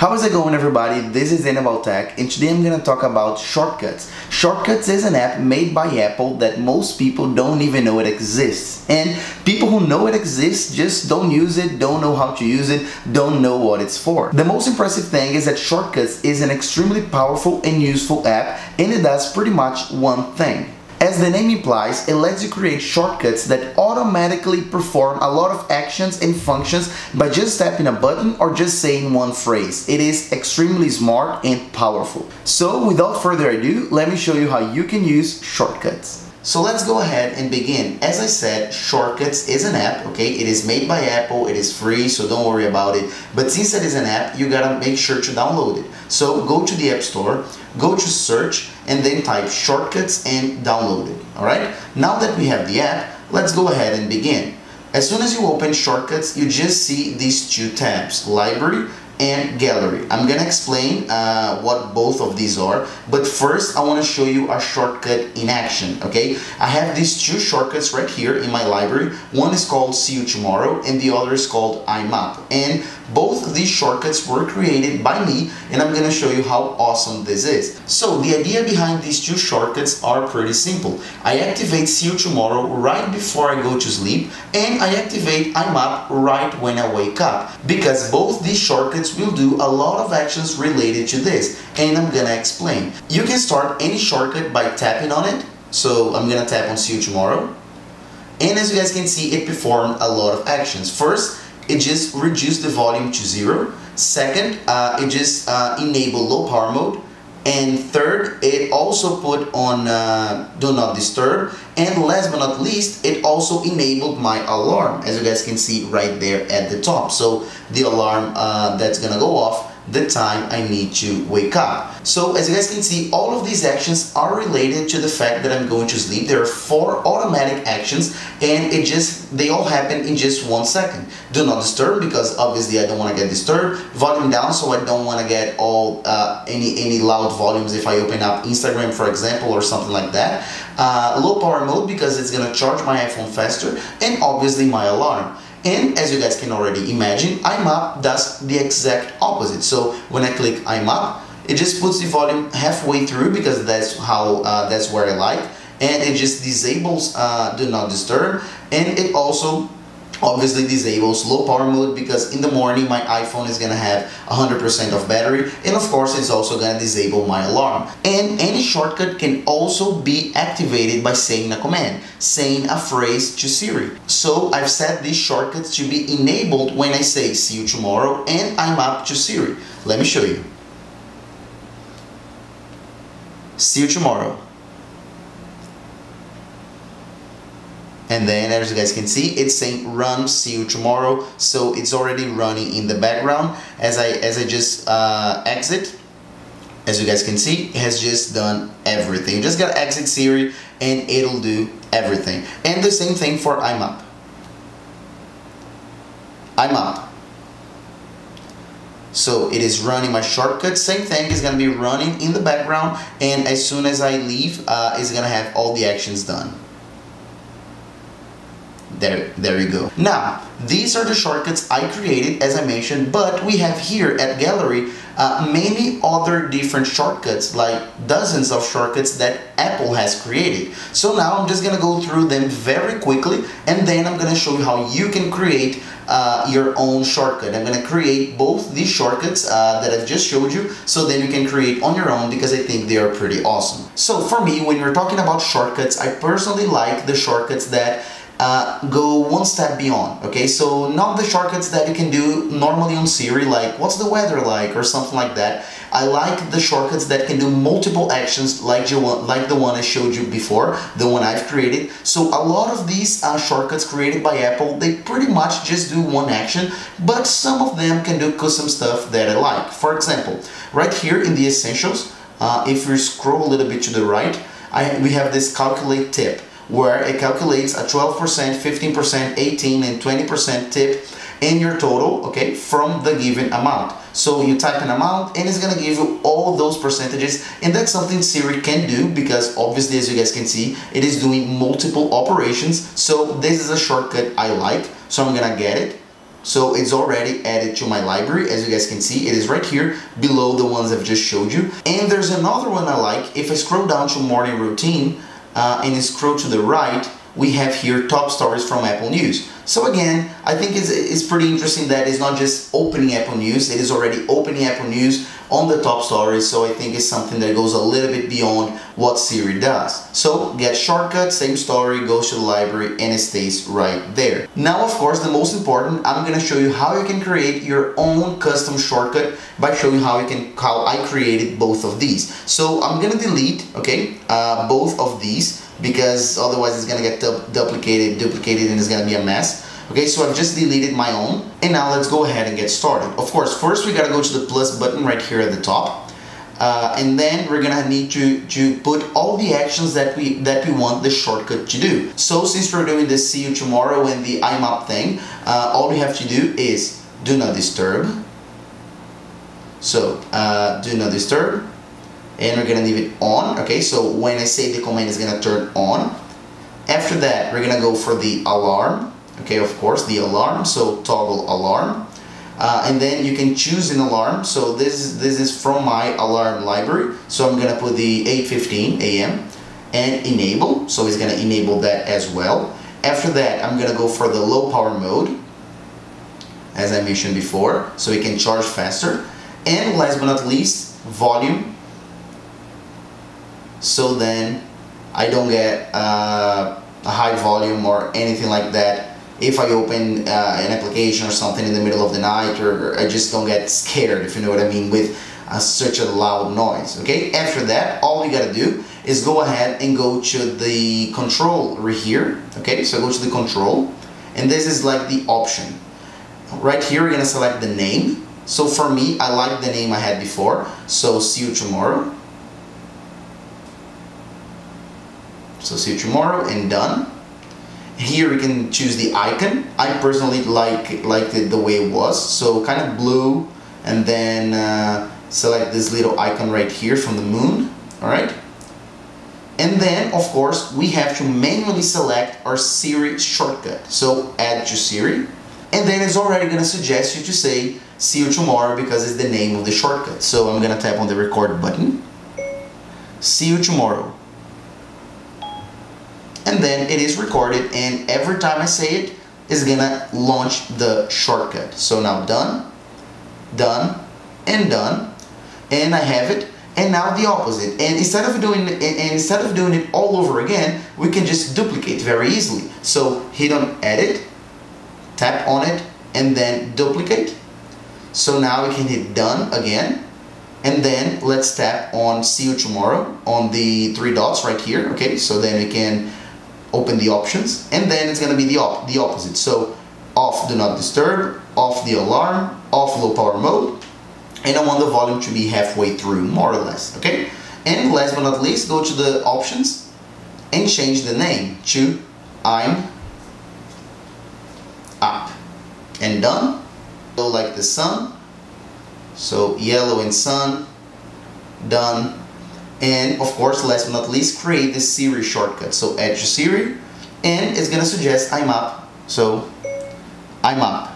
How is it going, everybody? This is Daniel About Tech, and today I'm gonna talk about Shortcuts. Shortcuts is an app made by Apple that most people don't even know it exists. And people who know it exists just don't use it, don't know how to use it, don't know what it's for. The most impressive thing is that Shortcuts is an extremely powerful and useful app, and it does pretty much one thing. As the name implies, it lets you create shortcuts that automatically perform a lot of actions and functions by just tapping a button or just saying one phrase. It is extremely smart and powerful. So without further ado, let me show you how you can use Shortcuts. So let's go ahead and begin. As I said, Shortcuts is an app, okay? It is made by Apple, it is free, so don't worry about it. But since it is an app, you gotta make sure to download it. So go to the App Store, go to search, and then type Shortcuts and download it, all right? Now that we have the app, let's go ahead and begin. As soon as you open Shortcuts, you just see these two tabs, Library and Gallery. I'm gonna explain what both of these are, but first I wanna show you a shortcut in action, okay? I have these two shortcuts right here in my library. One is called See You Tomorrow and the other is called I'm Up. And both of these shortcuts were created by me, and I'm gonna show you how awesome this is. So the idea behind these two shortcuts are pretty simple. I activate See You Tomorrow right before I go to sleep, and I activate I'm Up right when I wake up, because both these shortcuts will do a lot of actions related to this, and I'm gonna explain. You can start any shortcut by tapping on it, so I'm gonna tap on See You Tomorrow, and as you guys can see, it performed a lot of actions. First, it just reduced the volume to 0. Second, it just enabled low power mode. And third, it also put on Do Not Disturb. And last but not least, it also enabled my alarm, as you guys can see right there at the top. So the alarm that's gonna go off the time I need to wake up. So as you guys can see, all of these actions are related to the fact that I'm going to sleep. There are 4 automatic actions, and they all happen in just 1 second. Do not disturb, because obviously I don't want to get disturbed. Volume down, so I don't want to get all any loud volumes if I open up Instagram, for example, or something like that. Low power mode, because it's gonna charge my iPhone faster, and obviously my alarm. And as you guys can already imagine, I'm Up does the exact opposite. So when I click I'm Up, it just puts the volume halfway through, because that's where I like. And it just disables Do Not Disturb, and it also obviously disables low power mode, because in the morning my iPhone is gonna have 100% of battery, and of course it's also gonna disable my alarm. And any shortcut can also be activated by saying a command, saying a phrase to Siri. So I've set these shortcuts to be enabled when I say See You Tomorrow and I'm Up to Siri. Let me show you. See you tomorrow. And then, as you guys can see, it's saying run, see you tomorrow. So it's already running in the background. As I just exit, as you guys can see, it has just done everything. You just gotta exit Siri and it'll do everything. And the same thing for I'm Up. I'm Up. So it is running my shortcut, same thing is gonna be running in the background, and as soon as I leave, it's gonna have all the actions done. There you go. Now, these are the shortcuts I created, as I mentioned, but we have here at Gallery many other different shortcuts, like dozens of shortcuts that Apple has created. So now I'm just gonna go through them very quickly, and then I'm gonna show you how you can create your own shortcut. I'm gonna create both these shortcuts that I've just showed you, so then you can create on your own, because I think they are pretty awesome. So for me, when you're talking about shortcuts, I personally like the shortcuts that go one step beyond, okay? So not the shortcuts that you can do normally on Siri, like what's the weather like or something like that. I like the shortcuts that can do multiple actions, like the one I showed you before, the one I've created. So a lot of these shortcuts created by Apple, they pretty much just do one action, but some of them can do custom stuff that I like. For example, right here in the Essentials, if you scroll a little bit to the right, we have this calculate tip, where it calculates a 12%, 15%, 18%, and 20% tip in your total, okay, from the given amount. So you type an amount and it's gonna give you all those percentages, and that's something Siri can do, because obviously, as you guys can see, it is doing multiple operations. So this is a shortcut I like, so I'm gonna get it. So it's already added to my library. As you guys can see, it is right here below the ones I've just showed you. And there's another one I like. If I scroll down to morning routine and scroll to the right, we have here top stories from Apple News. So again, I think it's pretty interesting that it's not just opening Apple News, it is already opening Apple News on the top stories. So I think it's something that goes a little bit beyond what Siri does. So get shortcuts, same story, goes to the library and it stays right there. Now, of course, the most important, I'm gonna show you how you can create your own custom shortcut by showing how you can, how I created both of these. So I'm gonna delete, okay, both of these, because otherwise it's gonna get duplicated and it's gonna be a mess. Okay, so I've just deleted my own, and now let's go ahead and get started. Of course, first we gotta go to the plus button right here at the top, and then we're gonna need to put all the actions that we want the shortcut to do. So since we're doing the see you tomorrow and the I'm up thing, all we have to do is do not disturb. So do not disturb. And we're gonna leave it on, okay? So when I say the command is gonna turn on. After that, we're gonna go for the alarm, okay? Of course, the alarm, so toggle alarm. And then you can choose an alarm. So this is from my alarm library. So I'm gonna put the 8:15 a.m. and enable, so it's gonna enable that as well. After that, I'm gonna go for the low power mode, as I mentioned before, so it can charge faster. And last but not least, volume. So then I don't get a high volume or anything like that if I open an application or something in the middle of the night, or I just don't get scared, if you know what I mean, with such a loud noise, okay? After that, all we gotta do is go ahead and go to the control right here, okay? So go to the control, and this is like the option. Right here, we're gonna select the name. So for me, I like the name I had before, so see you tomorrow. So see you tomorrow and done. Here we can choose the icon. I personally liked it the way it was. So kind of blue, and then select this little icon right here from the moon, all right? And then, of course, we have to manually select our Siri shortcut. So add to Siri. And then it's already gonna suggest you to say, see you tomorrow, because it's the name of the shortcut. So I'm gonna tap on the record button. See you tomorrow. And then it is recorded, and every time I say it, it's gonna launch the shortcut. So now done, done, and done, and I have it. And now the opposite. And instead of doing it all over again, we can just duplicate very easily. So hit on edit, tap on it, and then duplicate. So now we can hit done again. And then let's tap on see you tomorrow on the three dots right here. Okay, so then we can open the options, and then it's gonna be the opposite. So off do not disturb, off the alarm, off low power mode, and I want the volume to be halfway through, more or less, okay? And last but not least, go to the options and change the name to I'm up, and done. So like the sun, so yellow and sun, done. And of course, last but not least, create the Siri shortcut. So add to Siri, and it's gonna suggest I'm up. So I'm up.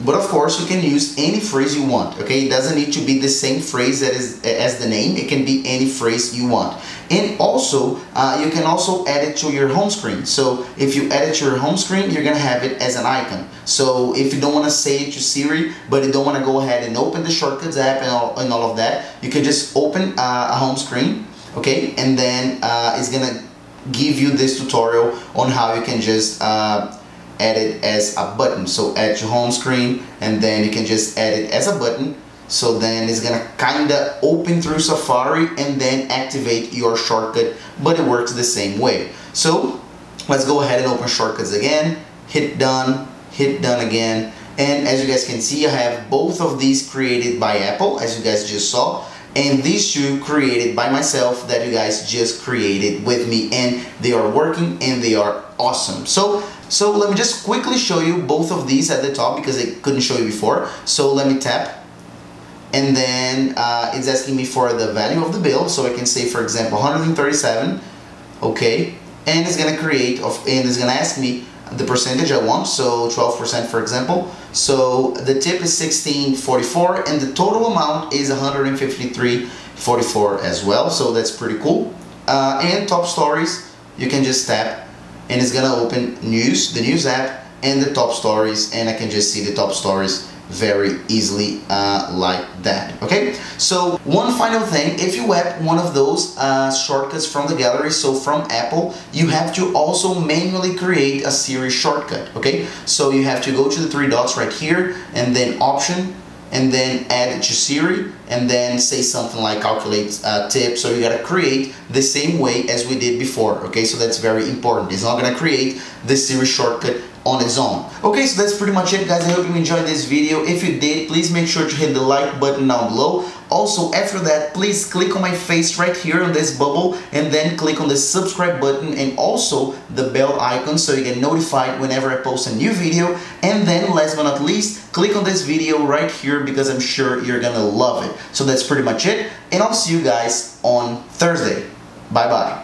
But of course, you can use any phrase you want, okay? It doesn't need to be the same phrase that is as the name. It can be any phrase you want. And also, you can also add it to your home screen. So if you add it to your home screen, you're gonna have it as an icon. So if you don't wanna say it to Siri, but you don't wanna go ahead and open the Shortcuts app and all of that, you can just open a home screen, okay? And then it's gonna give you this tutorial on how you can just add it as a button. So add your home screen, and then you can just add it as a button. So then it's gonna kinda open through Safari and then activate your shortcut, but it works the same way. So let's go ahead and open shortcuts again, hit done again. And as you guys can see, I have both of these created by Apple, as you guys just saw, and these two created by myself that you guys just created with me, and they are working and they are awesome. So let me just quickly show you both of these at the top, because I couldn't show you before. So let me tap, and then it's asking me for the value of the bill. So I can say, for example, 137, okay? And it's gonna ask me the percentage I want, so 12% for example. So the tip is $16.44 and the total amount is $153.44 as well, so that's pretty cool. And top stories, you can just tap and it's gonna open news, the news app, and the top stories, and I can just see the top stories very easily like that. Okay, so one final thing, if you app one of those shortcuts from the gallery, so from Apple, you have to also manually create a Siri shortcut. Okay, so you have to go to the three dots right here and then option and then add it to Siri and then say something like calculate tip. So you gotta create the same way as we did before. Okay, so that's very important. It's not gonna create the Siri shortcut on its own. Okay, so that's pretty much it, guys. I hope you enjoyed this video. If you did, please make sure to hit the like button down below. Also, after that, please click on my face right here on this bubble and then click on the subscribe button and also the bell icon so you get notified whenever I post a new video. And then last but not least, click on this video right here because I'm sure you're gonna love it. So that's pretty much it, and I'll see you guys on Thursday. Bye bye.